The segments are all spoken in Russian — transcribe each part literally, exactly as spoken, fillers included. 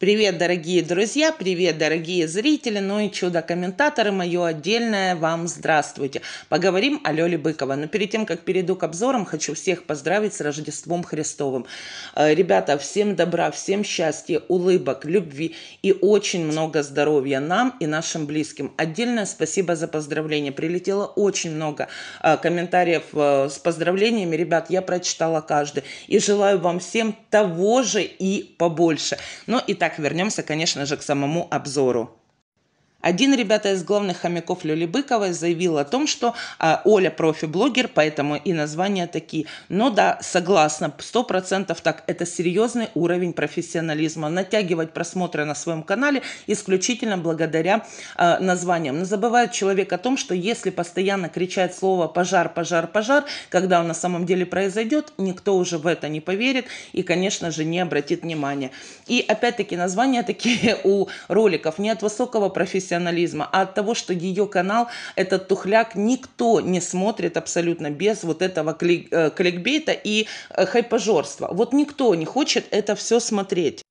Привет, дорогие друзья, привет, дорогие зрители, ну и чудо-комментаторы, мое отдельное вам здравствуйте. Поговорим о Лёле Быковой, но перед тем, как перейду к обзорам, хочу всех поздравить с Рождеством Христовым. Ребята, всем добра, всем счастья, улыбок, любви и очень много здоровья нам и нашим близким. Отдельное спасибо за поздравления, прилетело очень много комментариев с поздравлениями, ребят, я прочитала каждый и желаю вам всем того же и побольше. Ну и так, вернемся, конечно же, к самому обзору. Один, ребята, из главных хомяков Лёли Быковой заявил о том, что а, Оля профи-блогер, поэтому и названия такие. Но да, согласна, сто процентов так. Это серьезный уровень профессионализма. Натягивать просмотры на своем канале исключительно благодаря а, названиям. Но забывает человек о том, что если постоянно кричать слово «пожар, пожар, пожар», когда он на самом деле произойдет, никто уже в это не поверит и, конечно же, не обратит внимания. И опять-таки названия такие у роликов не от высокого профессионализма, а от того, что ее канал, этот тухляк, никто не смотрит абсолютно без вот этого клик, кликбейта и хайпажорства. Вот никто не хочет это все смотреть.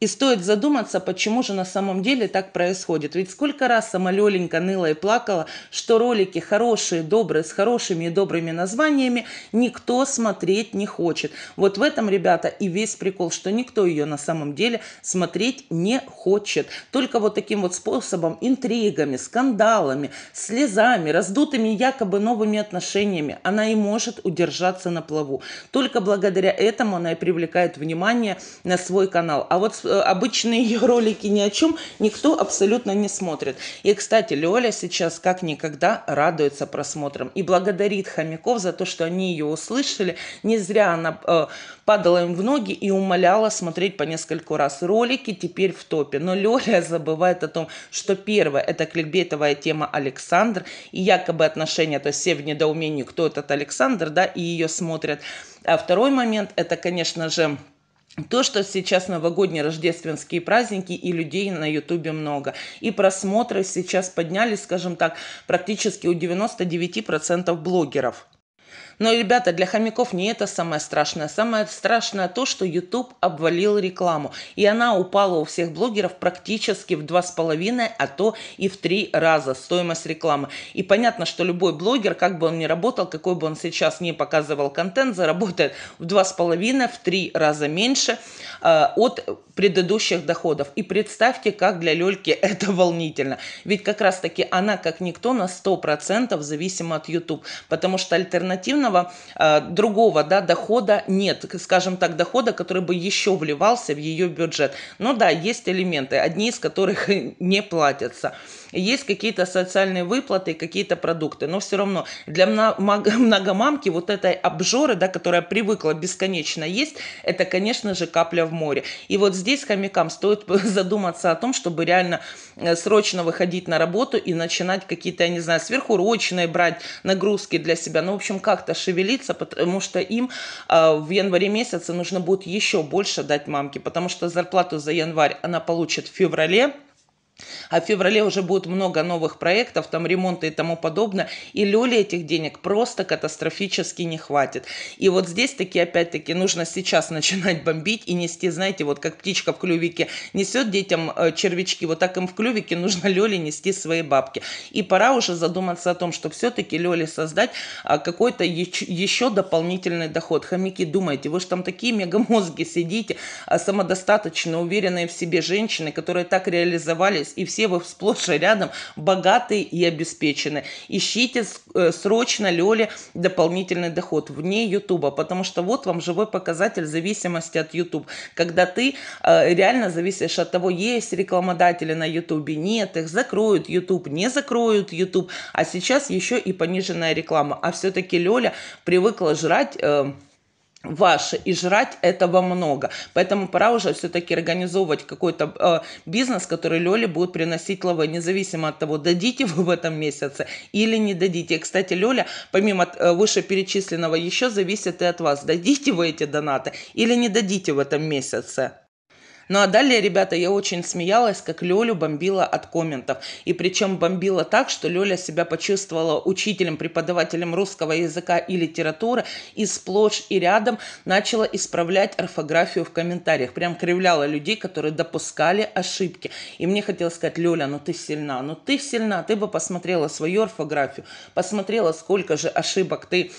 И стоит задуматься, почему же на самом деле так происходит. Ведь сколько раз сама Лёленька ныла и плакала, что ролики хорошие, добрые, с хорошими и добрыми названиями никто смотреть не хочет. Вот в этом, ребята, и весь прикол, что никто ее на самом деле смотреть не хочет. Только вот таким вот способом, интригами, скандалами, слезами, раздутыми якобы новыми отношениями она и может удержаться на плаву. Только благодаря этому она и привлекает внимание на свой канал. А вот обычные ее ролики ни о чем никто абсолютно не смотрит. И, кстати, Лёля сейчас как никогда радуется просмотрам и благодарит хомяков за то, что они ее услышали. Не зря она э, падала им в ноги и умоляла смотреть по нескольку раз. Ролики теперь в топе. Но Лёля забывает о том, что первое — это кликбейтовая тема Александр и якобы отношения, то есть все в недоумении, кто этот Александр, да, и ее смотрят. А второй момент — это, конечно же, то, что сейчас новогодние рождественские праздники и людей на ютубе много. И просмотры сейчас поднялись, скажем так, практически у девяноста девяти процентов блогеров. Но, ребята, для хомяков не это самое страшное. Самое страшное то, что ютуб обвалил рекламу. И она упала у всех блогеров практически в два с половиной, а то и в три раза стоимость рекламы. И понятно, что любой блогер, как бы он ни работал, какой бы он сейчас ни показывал контент, заработает в два с половиной, в три раза меньше э, от предыдущих доходов. И представьте, как для Лёльки это волнительно. Ведь как раз таки она, как никто, на сто процентов зависима от ютуб. Потому что альтернативно другого, да, дохода нет, скажем так, дохода, который бы еще вливался в ее бюджет. Но да, есть элементы, одни из которых не платятся. Есть какие-то социальные выплаты, какие-то продукты, но все равно для многомамки вот этой обжоры, да, которая привыкла бесконечно есть, это, конечно же, капля в море. И вот здесь хомякам стоит задуматься о том, чтобы реально срочно выходить на работу и начинать какие-то, я не знаю, сверхурочные брать нагрузки для себя, ну, в общем, как-то шевелиться, потому что им э, в январе месяце нужно будет еще больше дать мамке, потому что зарплату за январь она получит в феврале, а в феврале уже будет много новых проектов, там ремонты и тому подобное, и Лёле этих денег просто катастрофически не хватит. И вот здесь таки опять-таки нужно сейчас начинать бомбить и нести, знаете, вот как птичка в клювике несет детям червячки, вот так им в клювике нужно Лёле нести свои бабки. И пора уже задуматься о том, что все-таки Лёле создать какой-то еще дополнительный доход. Хомяки, думайте, вы же там такие мегамозги сидите, самодостаточно уверенные в себе женщины, которые так реализовались, и все вы сплошь и рядом богатые и обеспечены. Ищите срочно Лёле дополнительный доход вне ютуба, потому что вот вам живой показатель зависимости от ютуб. Когда ты э, реально зависишь от того, есть рекламодатели на ютубе, нет, их закроют ютуб, не закроют ютуб, а сейчас еще и пониженная реклама. А все-таки Лёля привыкла жрать... Э, ваши, и жрать этого много. Поэтому пора уже все-таки организовывать какой-то э, бизнес, который Лёле будет приносить лавы, независимо от того, дадите вы в этом месяце или не дадите. И, кстати, Лёля, помимо э, вышеперечисленного, еще зависит и от вас, дадите вы эти донаты или не дадите в этом месяце. Ну а далее, ребята, я очень смеялась, как Лёлю бомбила от комментов. И причем бомбила так, что Лёля себя почувствовала учителем, преподавателем русского языка и литературы, и сплошь и рядом начала исправлять орфографию в комментариях. Прям кривляла людей, которые допускали ошибки. И мне хотелось сказать: Лёля, ну ты сильна, ну ты сильна, ты бы посмотрела свою орфографию, посмотрела, сколько же ошибок ты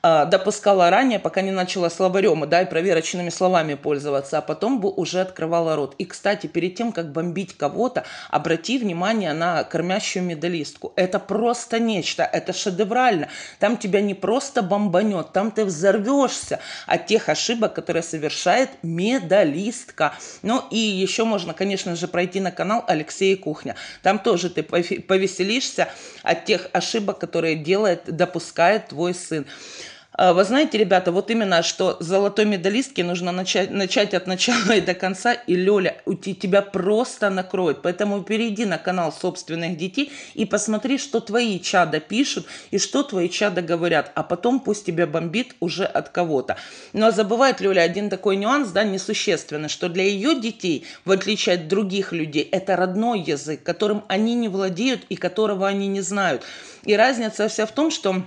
допускала ранее, пока не начала словарем, да, и проверочными словами пользоваться, а потом бы уже открывала рот. И, кстати, перед тем, как бомбить кого-то, обрати внимание на кормящую медалистку. Это просто нечто, это шедеврально. Там тебя не просто бомбанет, там ты взорвешься от тех ошибок, которые совершает медалистка. Ну и еще можно, конечно же, пройти на канал Алексея Кухня. Там тоже ты повеселишься от тех ошибок, которые делает, допускает твой сын. Вы знаете, ребята, вот именно, что золотой медалистке нужно начать, начать от начала и до конца, и Лёля у тебя просто накроет. Поэтому перейди на канал собственных детей и посмотри, что твои чада пишут и что твои чада говорят, а потом пусть тебя бомбит уже от кого-то. Но забывает Лёля один такой нюанс, да, несущественный, что для ее детей, в отличие от других людей, это родной язык, которым они не владеют и которого они не знают. И разница вся в том, что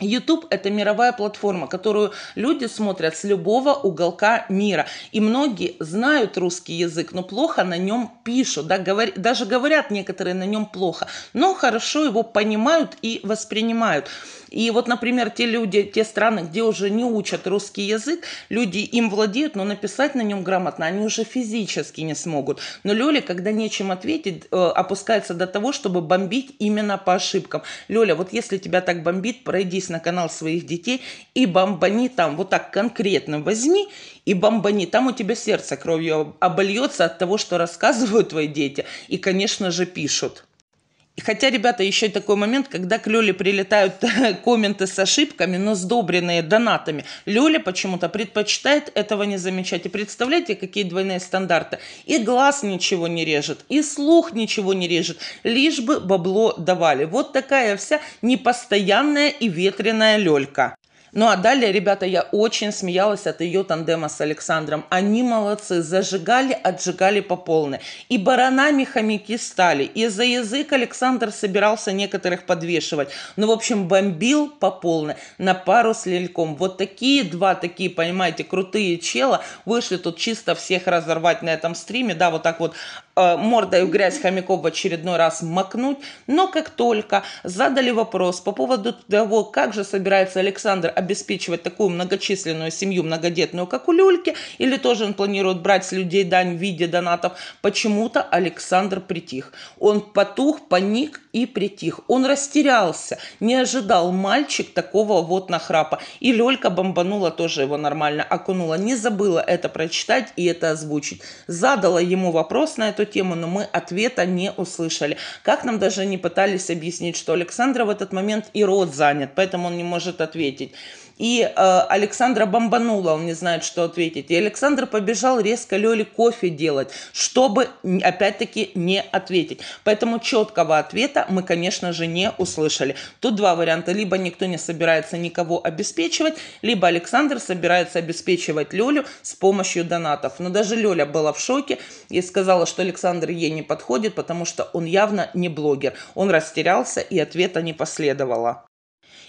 YouTube – это мировая платформа, которую люди смотрят с любого уголка мира. И многие знают русский язык, но плохо на нем пишут. Да, говор... Даже говорят некоторые на нем плохо, но хорошо его понимают и воспринимают. И вот, например, те люди, те страны, где уже не учат русский язык, люди им владеют, но написать на нем грамотно они уже физически не смогут. Но Лёля, когда нечем ответить, опускается до того, чтобы бомбить именно по ошибкам. Лёля, вот если тебя так бомбит, пройдись на канал своих детей и бомбани там, вот так конкретно возьми и бомбани. Там у тебя сердце кровью обольется от того, что рассказывают твои дети и, конечно же, пишут. Хотя, ребята, еще и такой момент, когда к Лёле прилетают комменты с ошибками, но сдобренные донатами. Лёля почему-то предпочитает этого не замечать. И представляете, какие двойные стандарты. И глаз ничего не режет, и слух ничего не режет, лишь бы бабло давали. Вот такая вся непостоянная и ветреная Лёлька. Ну а далее, ребята, я очень смеялась от ее тандема с Александром. Они молодцы, зажигали, отжигали по полной. И баранами хомяки стали, и за язык Александр собирался некоторых подвешивать. Ну, в общем, бомбил по полной на пару с Лельком. Вот такие два, такие, понимаете, крутые чела вышли тут чисто всех разорвать на этом стриме. Да, вот так вот э, мордой в грязь хомяков в очередной раз макнуть. Но как только задали вопрос по поводу того, как же собирается Александр обеспечивать такую многочисленную семью, многодетную, как у Лёльки, или тоже он планирует брать с людей дань в виде донатов, почему-то Александр притих. Он потух, паник и притих. Он растерялся, не ожидал мальчик такого вот нахрапа. И Лёлька бомбанула тоже его нормально, окунула, не забыла это прочитать и это озвучить. Задала ему вопрос на эту тему, но мы ответа не услышали. Как нам даже не пытались объяснить, что Александр в этот момент и рот занят, поэтому он не может ответить. И э, Александра бомбанула, он не знает, что ответить. И Александр побежал резко Лёле кофе делать, чтобы, опять-таки, не ответить. Поэтому четкого ответа мы, конечно же, не услышали. Тут два варианта. Либо никто не собирается никого обеспечивать, либо Александр собирается обеспечивать Лёлю с помощью донатов. Но даже Лёля была в шоке и сказала, что Александр ей не подходит, потому что он явно не блогер. Он растерялся, и ответа не последовало.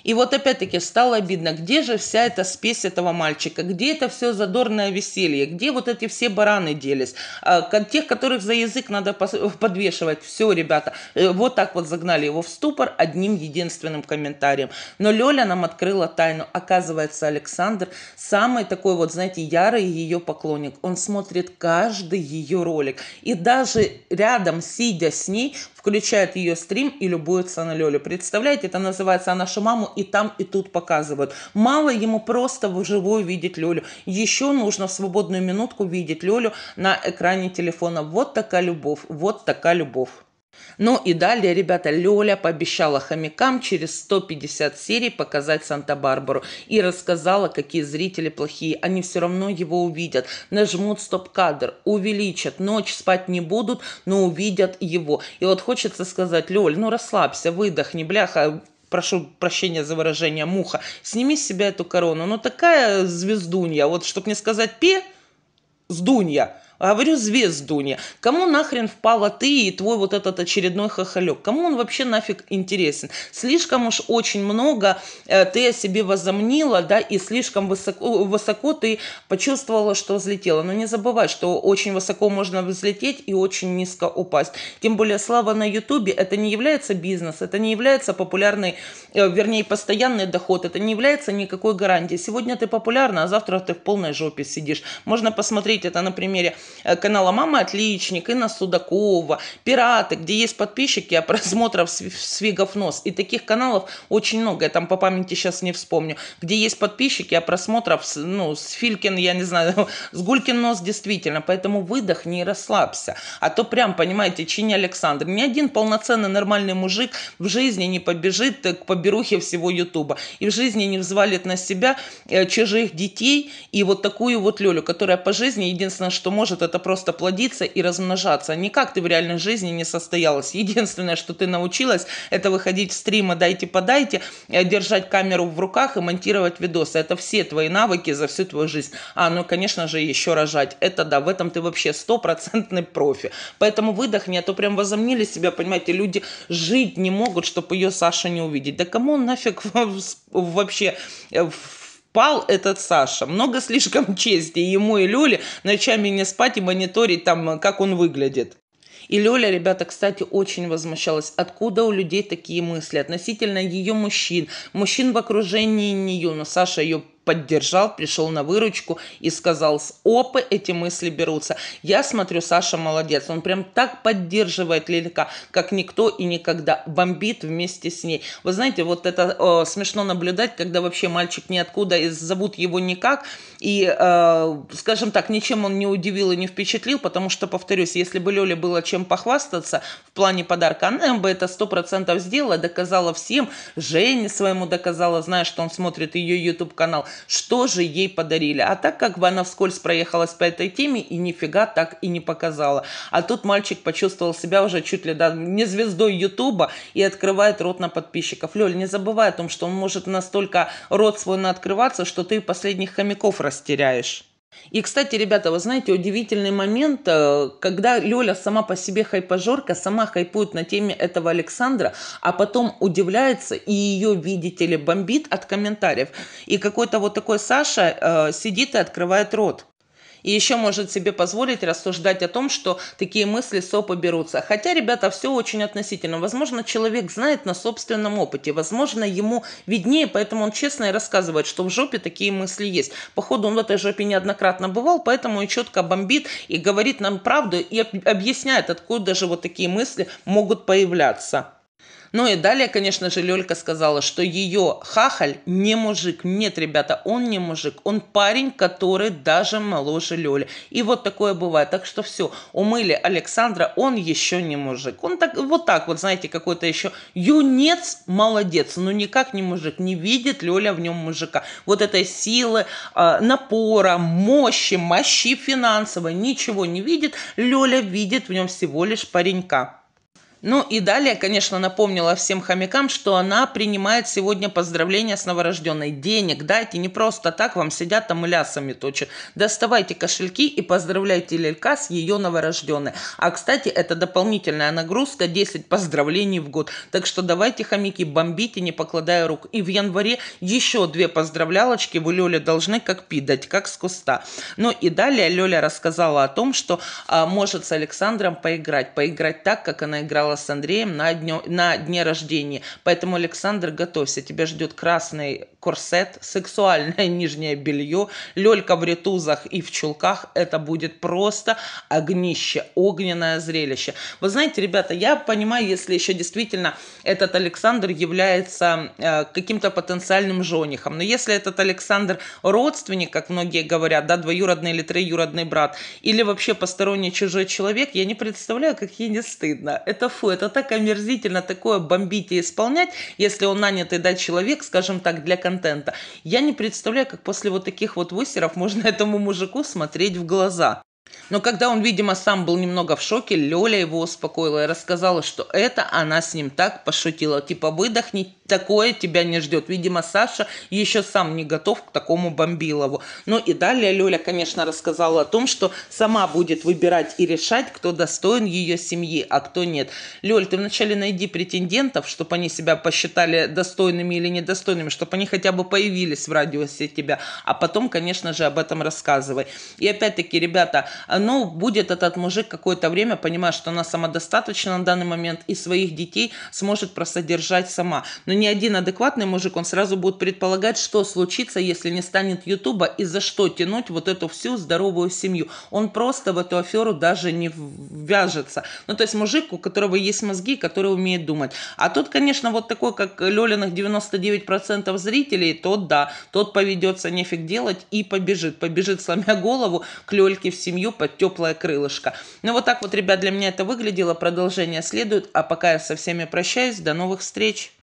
И вот опять-таки стало обидно, где же вся эта спесь этого мальчика, где это все задорное веселье, где вот эти все бараны делись, тех, которых за язык надо подвешивать. Все, ребята, вот так вот загнали его в ступор одним единственным комментарием. Но Лёля нам открыла тайну. Оказывается, Александр самый такой вот, знаете, ярый ее поклонник. Он смотрит каждый ее ролик и даже рядом, сидя с ней, включает ее стрим и любуется на Лёлю. Представляете, это называется «Нашу маму» и там, и тут показывают. Мало ему просто вживую видеть Лёлю. Еще нужно в свободную минутку видеть Лёлю на экране телефона. Вот такая любовь, вот такая любовь. Ну и далее, ребята, Лёля пообещала хомякам через сто пятьдесят серий показать Санта-Барбару. И рассказала, какие зрители плохие. Они все равно его увидят. Нажмут стоп-кадр, увеличат. Ночь спать не будут, но увидят его. И вот хочется сказать: Лёль, ну расслабься, выдохни, бляха. Прошу прощения за выражение, муха. Сними с себя эту корону. Ну такая звездунья, вот чтоб не сказать пе, сдунья. Говорю, звездуне, кому нахрен впала ты и твой вот этот очередной хохолек? Кому он вообще нафиг интересен? Слишком уж очень много э, ты о себе возомнила, да, и слишком высоко, высоко ты почувствовала, что взлетела. Но не забывай, что очень высоко можно взлететь и очень низко упасть. Тем более слава на Ютубе, это не является бизнес, это не является популярный, э, вернее, постоянный доход, это не является никакой гарантией. Сегодня ты популярна, а завтра ты в полной жопе сидишь. Можно посмотреть это на примере канала «Мама Отличник», Инна Судакова, «Пираты», где есть подписчики, а просмотров с фигов нос. И таких каналов очень много, я там по памяти сейчас не вспомню, где есть подписчики, а просмотров с, ну, с Филькин, я не знаю, с Гулькин нос действительно. Поэтому выдохни и расслабься. А то прям, понимаете, чини Александр. Ни один полноценный нормальный мужик в жизни не побежит к поберухе всего Ютуба. И в жизни не взвалит на себя чужих детей и вот такую вот Лёлю, которая по жизни единственное, что может, это просто плодиться и размножаться. Никак ты в реальной жизни не состоялась. Единственное, что ты научилась, это выходить в стримы «Дайте-подайте», держать камеру в руках и монтировать видосы. Это все твои навыки за всю твою жизнь. А, ну, конечно же, еще рожать. Это да, в этом ты вообще стопроцентный профи. Поэтому выдохни, а то прям возомнили себя, понимаете, люди жить не могут, чтобы ее Саша не увидеть. Да кому он нафиг вообще... Пал этот Саша. Много слишком чести ему и Лёле ночами не спать и мониторить там, как он выглядит. И Лёля, ребята, кстати, очень возмущалась, откуда у людей такие мысли относительно ее мужчин, мужчин в окружении нее. Но Саша ее поддержал, пришел на выручку и сказал, с опы эти мысли берутся. Я смотрю, Саша молодец, он прям так поддерживает Лелька, как никто и никогда, бомбит вместе с ней. Вы знаете, вот это э, смешно наблюдать, когда вообще мальчик ниоткуда, и зовут его никак, и, э, скажем так, ничем он не удивил и не впечатлил, потому что, повторюсь, если бы Лёле было чем похвастаться в плане подарка, она бы это сто процентов сделала, доказала всем, Жене своему доказала, зная, что он смотрит ее YouTube-канал, что же ей подарили. А так как бы она вскользь проехалась по этой теме и нифига так и не показала. А тут мальчик почувствовал себя уже чуть ли да, не звездой Ютуба и открывает рот на подписчиков. Лёль, не забывай о том, что он может настолько рот свой наоткрываться, что ты последних хомяков растеряешь. И, кстати, ребята, вы знаете, удивительный момент, когда Лёля сама по себе хайпажорка, сама хайпует на теме этого Александра, а потом удивляется и ее, видите ли, бомбит от комментариев. И какой-то вот такой Саша э, сидит и открывает рот. И еще может себе позволить рассуждать о том, что такие мысли сопы берутся. Хотя, ребята, все очень относительно. Возможно, человек знает на собственном опыте. Возможно, ему виднее, поэтому он честно и рассказывает, что в жопе такие мысли есть. Походу, он в этой жопе неоднократно бывал, поэтому и четко бомбит, и говорит нам правду, и объясняет, откуда же вот такие мысли могут появляться. Ну и далее, конечно же, Лёлька сказала, что ее хахаль не мужик. Нет, ребята, он не мужик. Он парень, который даже моложе Лёли. И вот такое бывает. Так что все, умыли Александра, он еще не мужик. Он так, вот так вот, знаете, какой-то еще юнец, молодец, но никак не мужик. Не видит Лёля в нем мужика. Вот этой силы, напора, мощи, мощи финансовой, ничего не видит. Лёля видит в нем всего лишь паренька. Ну и далее, конечно, напомнила всем хомякам, что она принимает сегодня поздравления с новорожденной. Денег дайте, не просто так вам сидят там и лясами точат. Доставайте кошельки и поздравляйте Лелька с ее новорожденной. А, кстати, это дополнительная нагрузка, десять поздравлений в год. Так что давайте, хомяки, бомбите, не покладая рук. И в январе еще две поздравлялочки вы Лёле должны как пидать, как с куста. Ну и далее Лёля рассказала о том, что а, может с Александром поиграть. Поиграть так, как она играла с Андреем на, днё, на дне рождения. Поэтому, Александр, готовься. Тебя ждет красный корсет, сексуальное нижнее белье, Лёлька в ритузах и в чулках. Это будет просто огнище, огненное зрелище. Вы знаете, ребята, я понимаю, если еще действительно этот Александр является э, каким-то потенциальным женихом. Но если этот Александр родственник, как многие говорят, да, двоюродный или троюродный брат, или вообще посторонний чужой человек, я не представляю, как ей не стыдно. Это фу, это так омерзительно, такое бомбить и исполнять, если он нанятый, да, человек, скажем так, для контента. Я не представляю, как после вот таких вот высеров можно этому мужику смотреть в глаза. Но когда он, видимо, сам был немного в шоке, Лёля его успокоила и рассказала, что это она с ним так пошутила. Типа, выдохни, такое тебя не ждет. Видимо, Саша еще сам не готов к такому Бомбилову. Ну и далее Лёля, конечно, рассказала о том, что сама будет выбирать и решать, кто достоин ее семьи, а кто нет. Лёль, ты вначале найди претендентов, чтобы они себя посчитали достойными или недостойными, чтобы они хотя бы появились в радиусе тебя, а потом, конечно же, об этом рассказывай. И опять-таки, ребята, ну, будет этот мужик какое-то время понимать, что она самодостаточна на данный момент и своих детей сможет просодержать сама. Но ни один адекватный мужик, он сразу будет предполагать, что случится, если не станет Ютуба и за что тянуть вот эту всю здоровую семью. Он просто в эту аферу даже не вяжется. Ну, то есть мужик, у которого есть мозги, который умеет думать. А тот, конечно, вот такой, как Лёлиных девяносто девять процентов зрителей, тот, да, тот поведется, нефиг делать, и побежит. Побежит, сломя голову, к Лёльке в семью под теплое крылышко. Ну, вот так вот, ребят, для меня это выглядело. Продолжение следует. А пока я со всеми прощаюсь. До новых встреч!